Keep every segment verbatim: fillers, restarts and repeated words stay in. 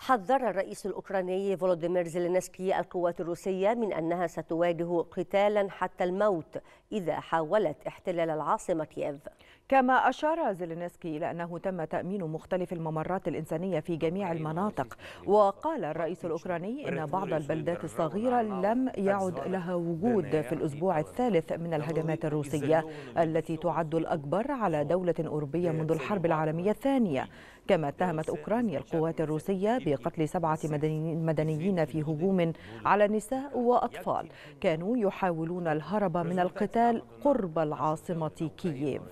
حذر الرئيس الأوكراني فولوديمير زيلينسكي القوات الروسية من أنها ستواجه قتالا حتى الموت إذا حاولت احتلال العاصمة كييف. كما أشار زيلينسكي إلى أنه تم تأمين مختلف الممرات الإنسانية في جميع المناطق، وقال الرئيس الأوكراني إن بعض البلدات الصغيرة لم يعد لها وجود في الأسبوع الثالث من الهجمات الروسية التي تعد الأكبر على دولة أوروبية منذ الحرب العالمية الثانية. كما اتهمت أوكرانيا القوات الروسية بقتل سبعة مدنيين في هجوم على نساء وأطفال كانوا يحاولون الهرب من القتال قرب العاصمة كييف.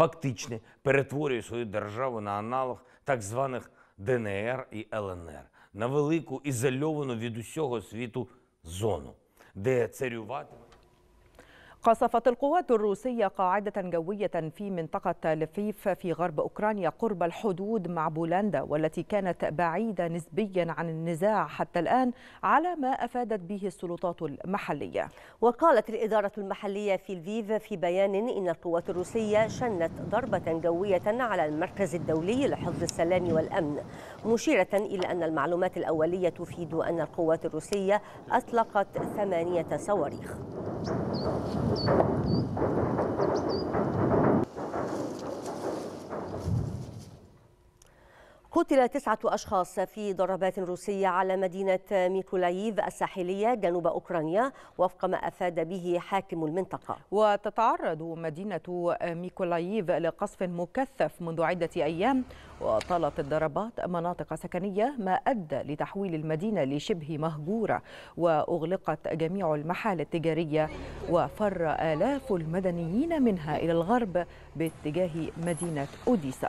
Фактично перетворює свою державу на аналог так званих ДНР і ЛНР, на велику ізольовану від усього світу зону, де царюватиме. قصفت القوات الروسية قاعدة جوية في منطقة لفيف في غرب أوكرانيا قرب الحدود مع بولندا، والتي كانت بعيدة نسبيا عن النزاع حتى الآن على ما أفادت به السلطات المحلية. وقالت الإدارة المحلية في لفيف في بيان إن القوات الروسية شنت ضربة جوية على المركز الدولي لحفظ السلام والأمن، مشيرة إلى أن المعلومات الأولية تفيد أن القوات الروسية أطلقت ثمانية صواريخ. قتل تسعة أشخاص في ضربات روسية على مدينة ميكولايف الساحلية جنوب أوكرانيا وفق ما أفاد به حاكم المنطقة. وتتعرض مدينة ميكولايف لقصف مكثف منذ عدة أيام، وطالت الضربات مناطق سكنية ما أدى لتحويل المدينة لشبه مهجورة، وأغلقت جميع المحال التجارية، وفر آلاف المدنيين منها إلى الغرب باتجاه مدينة أوديسا.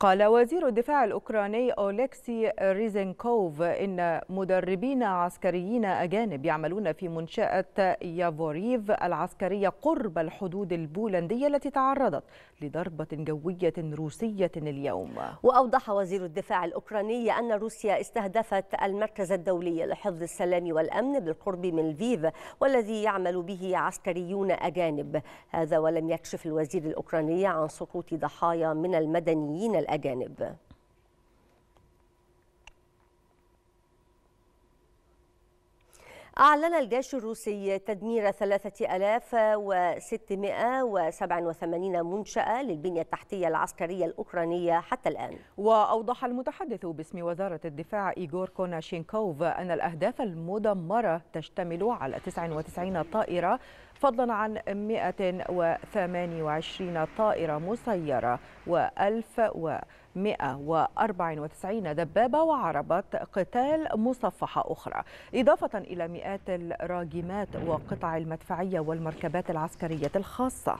قال وزير الدفاع الأوكراني أوليكسي ريزينكوف إن مدربين عسكريين أجانب يعملون في منشأة يافوريف العسكرية قرب الحدود البولندية التي تعرضت لضربة جوية روسية اليوم. وأوضح وزير الدفاع الأوكراني أن روسيا استهدفت المركز الدولي لحفظ السلام والأمن بالقرب من لفيف والذي يعمل به عسكريون أجانب. هذا ولم يكشف الوزير الأوكراني عن سقوط ضحايا من المدنيين الأجانب. أجانب. أعلن الجيش الروسي تدمير ثلاثة آلاف وستمئة وسبعة وثمانين منشأة للبنية التحتية العسكرية الأوكرانية حتى الآن. وأوضح المتحدث باسم وزارة الدفاع إيغور كوناشينكوف أن الأهداف المدمرة تشتمل على تسعة وتسعين طائرة، فضلا عن مئة وثمانية وعشرين طائرة مسيرة وألف ومئة وأربعة وتسعين دبابة وعربة قتال مصفحة أخرى، إضافة إلى مئات الراجمات وقطع المدفعية والمركبات العسكرية الخاصة.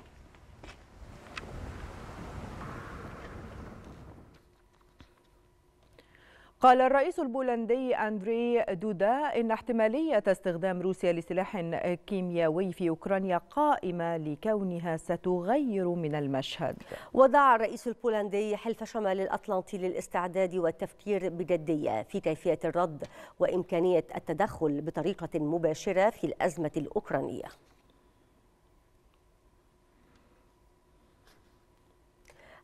قال الرئيس البولندي أندري دودا إن احتمالية استخدام روسيا لسلاح كيميائي في أوكرانيا قائمة لكونها ستغير من المشهد. ودعا الرئيس البولندي حلف شمال الأطلنطي للاستعداد والتفكير بجدية في كيفية الرد وإمكانية التدخل بطريقة مباشرة في الأزمة الأوكرانية.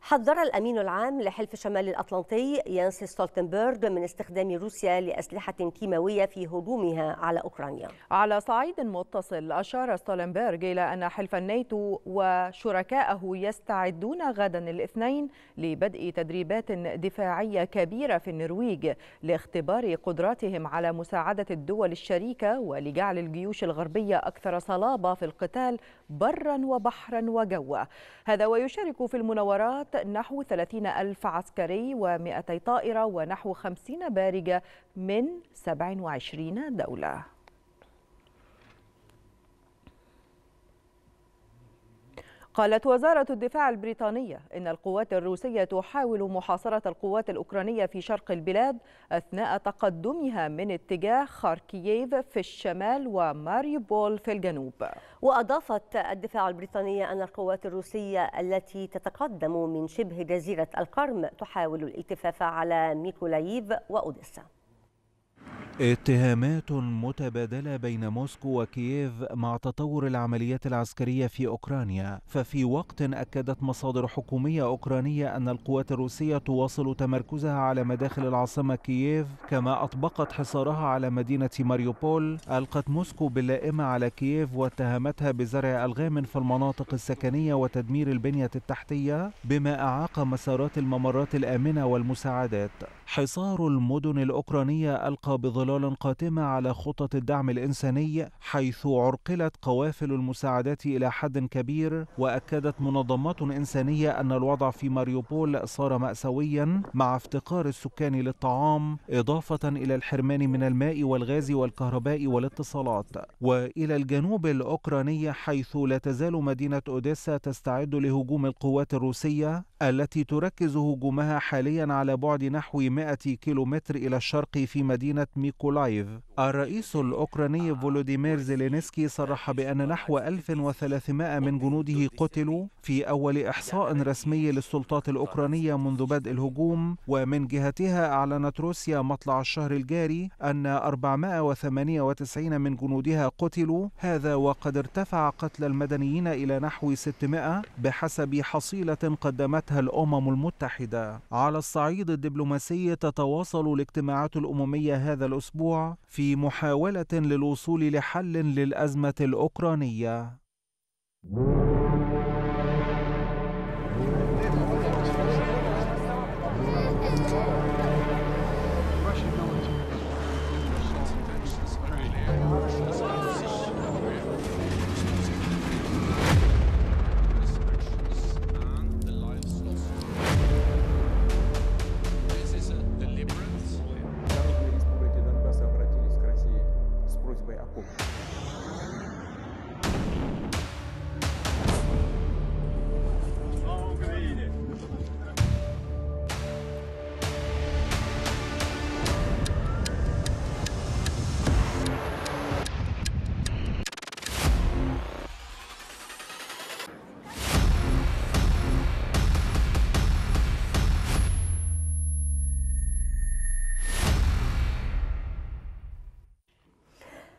حذر الأمين العام لحلف شمال الأطلنطي ينس ستولتنبرغ من استخدام روسيا لأسلحة كيماوية في هجومها على أوكرانيا. على صعيد متصل، أشار ستولتنبرغ إلى أن حلف الناتو وشركائه يستعدون غدا الاثنين لبدء تدريبات دفاعية كبيرة في النرويج لاختبار قدراتهم على مساعدة الدول الشريكة ولجعل الجيوش الغربية أكثر صلابة في القتال برا وبحرا وجوا. هذا ويشارك في المناورات نحو ثلاثين ألف عسكري ومئتي طائرة ونحو خمسين بارجة من سبع وعشرين دولة. قالت وزارة الدفاع البريطانية إن القوات الروسية تحاول محاصرة القوات الأوكرانية في شرق البلاد أثناء تقدمها من اتجاه خاركييف في الشمال وماريوبول في الجنوب. وأضافت الدفاع البريطانية أن القوات الروسية التي تتقدم من شبه جزيرة القرم تحاول الالتفاف على ميكولايف وأوديسا. اتهامات متبادلة بين موسكو وكييف مع تطور العمليات العسكرية في أوكرانيا. ففي وقت أكدت مصادر حكومية أوكرانية أن القوات الروسية تواصل تمركزها على مداخل العاصمة كييف، كما أطبقت حصارها على مدينة ماريوبول، ألقت موسكو باللائمة على كييف واتهمتها بزرع ألغام في المناطق السكنية وتدمير البنية التحتية، بما أعاق مسارات الممرات الآمنة والمساعدات. حصار المدن الأوكرانية ألقى بظلال قاتمة على خطط الدعم الإنساني، حيث عرقلت قوافل المساعدات إلى حد كبير. وأكدت منظمات إنسانية أن الوضع في ماريوبول صار مأساويا مع افتقار السكان للطعام، إضافة إلى الحرمان من الماء والغاز والكهرباء والاتصالات. وإلى الجنوب الأوكراني، حيث لا تزال مدينة أوديسا تستعد لهجوم القوات الروسية، التي تركز هجومها حاليا على بعد نحو مئة كيلومتر إلى الشرق في مدينة ميكولايف. الرئيس الأوكراني فولوديمير زيلينسكي صرح بأن نحو ألف وثلاثمئة من جنوده قتلوا في أول إحصاء رسمي للسلطات الأوكرانية منذ بدء الهجوم. ومن جهتها أعلنت روسيا مطلع الشهر الجاري أن أربعمئة وثمانية وتسعين من جنودها قتلوا، هذا وقد ارتفع قتل المدنيين إلى نحو ستمئة بحسب حصيلة قدمتها الأمم المتحدة. على الصعيد الدبلوماسي، تتواصل الاجتماعات الأممية هذا الأسبوع في محاولة للوصول لحل للأزمة الأوكرانية.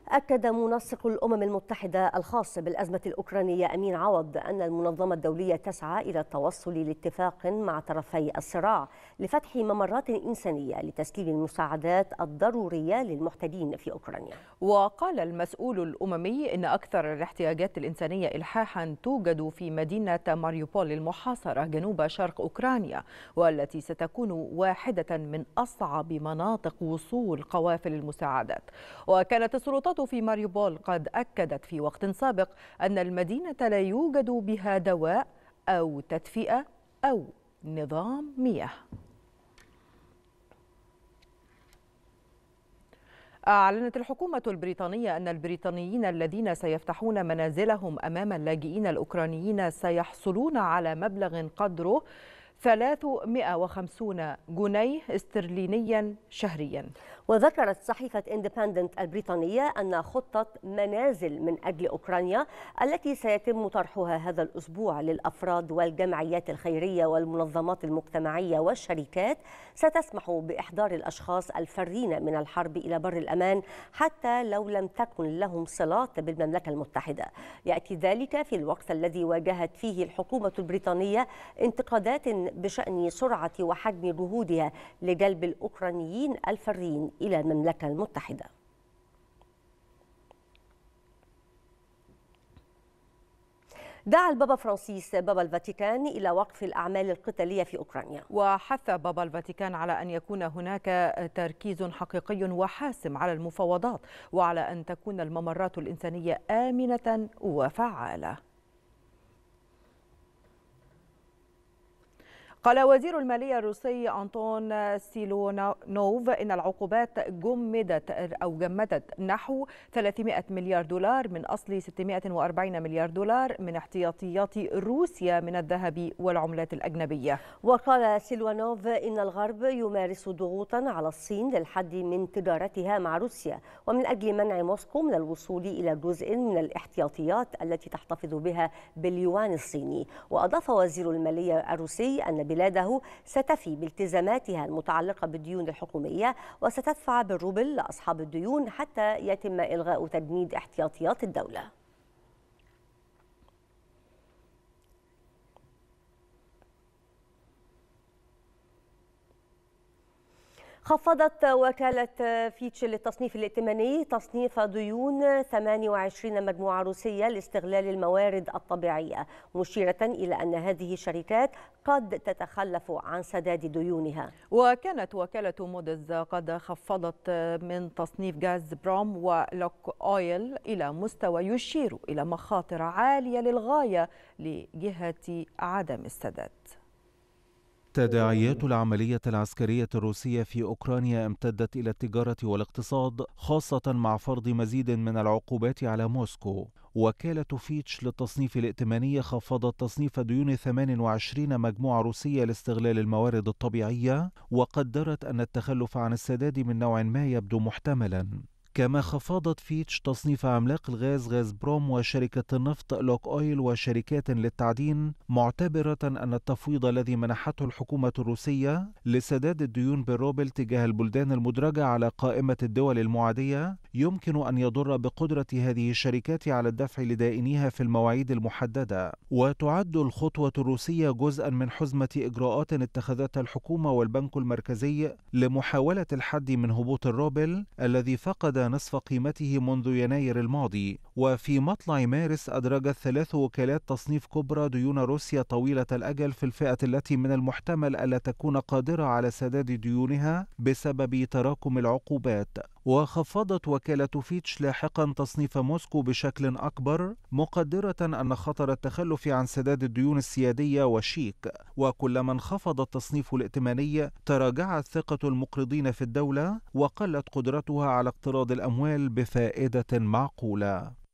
أكد منسق الأمم المتحدة الخاص بالأزمة الأوكرانية أمين عوض أن المنظمة الدولية تسعى إلى التوصل لاتفاق مع طرفي الصراع لفتح ممرات إنسانية لتسليم المساعدات الضرورية للمحتاجين في أوكرانيا. وقال المسؤول الأممي إن أكثر الاحتياجات الإنسانية إلحاحا توجد في مدينة ماريوبول المحاصرة جنوب شرق أوكرانيا، والتي ستكون واحدة من أصعب مناطق وصول قوافل المساعدات. وكانت السلطات في ماريوبول قد أكدت في وقت سابق أن المدينة لا يوجد بها دواء أو تدفئة أو نظام مياه. أعلنت الحكومة البريطانية أن البريطانيين الذين سيفتحون منازلهم أمام اللاجئين الأوكرانيين سيحصلون على مبلغ قدره ثلاثمئة وخمسين جنيه استرلينيا شهريا. وذكرت صحيفة اندبندنت البريطانية أن خطة منازل من أجل أوكرانيا التي سيتم طرحها هذا الأسبوع للأفراد والجمعيات الخيرية والمنظمات المجتمعية والشركات ستسمح بإحضار الأشخاص الفارين من الحرب إلى بر الأمان حتى لو لم تكن لهم صلات بالمملكة المتحدة. يأتي ذلك في الوقت الذي واجهت فيه الحكومة البريطانية انتقادات بشأن سرعة وحجم جهودها لجلب الأوكرانيين الفارين إلى المملكة المتحدة. دعا البابا فرانسيس بابا الفاتيكان إلى وقف الأعمال القتالية في أوكرانيا. وحث بابا الفاتيكان على أن يكون هناك تركيز حقيقي وحاسم على المفاوضات، وعلى أن تكون الممرات الإنسانية آمنة وفعالة. قال وزير المالية الروسي أنطون سيلونوف إن العقوبات جمدت أو جمدت نحو ثلاثمئة مليار دولار من أصل ستمئة وأربعين مليار دولار من احتياطيات روسيا من الذهب والعملات الأجنبية. وقال سيلونوف إن الغرب يمارس ضغوطا على الصين للحد من تجارتها مع روسيا، ومن أجل منع موسكو من الوصول إلى جزء من الاحتياطيات التي تحتفظ بها باليوان الصيني. وأضاف وزير المالية الروسي أن بلاده ستفي بالتزاماتها المتعلقة بالديون الحكومية وستدفع بالروبل لأصحاب الديون حتى يتم إلغاء تجميد احتياطيات الدولة. خفضت وكالة فيتش للتصنيف الائتماني تصنيف ديون ثمانية وعشرين مجموعة روسية لاستغلال الموارد الطبيعية، مشيرة إلى أن هذه الشركات قد تتخلف عن سداد ديونها. وكانت وكالة موديز قد خفضت من تصنيف غاز بروم ولوك أويل إلى مستوى يشير إلى مخاطر عالية للغاية لجهة عدم السداد. تداعيات العملية العسكرية الروسية في أوكرانيا امتدت إلى التجارة والاقتصاد، خاصة مع فرض مزيد من العقوبات على موسكو. وكالة فيتش للتصنيف الائتماني خفضت تصنيف ديون ثمانية وعشرين مجموعة روسية لاستغلال الموارد الطبيعية، وقدرت أن التخلف عن السداد من نوع ما يبدو محتملاً. كما خفضت فيتش تصنيف عملاق الغاز غاز بروم وشركة النفط لوك أويل وشركات للتعدين، معتبرة أن التفويض الذي منحته الحكومة الروسية لسداد الديون بالروبل تجاه البلدان المدرجة على قائمة الدول المعادية يمكن أن يضر بقدرة هذه الشركات على الدفع لدائنيها في المواعيد المحددة. وتعد الخطوة الروسية جزءا من حزمة إجراءات اتخذتها الحكومة والبنك المركزي لمحاولة الحد من هبوط الروبل الذي فقد نصف قيمته منذ يناير الماضي. وفي مطلع مارس أدرجت ثلاث وكالات تصنيف كبرى ديون روسيا طويلة الأجل في الفئة التي من المحتمل ألا تكون قادرة على سداد ديونها بسبب تراكم العقوبات. وخفضت وكالة فيتش لاحقا تصنيف موسكو بشكل أكبر، مقدرة أن خطر التخلف عن سداد الديون السيادية وشيك. وكلما انخفض التصنيف الائتماني تراجعت ثقة المقرضين في الدولة وقلت قدرتها على اقتراض الأموال بفائدة معقولة.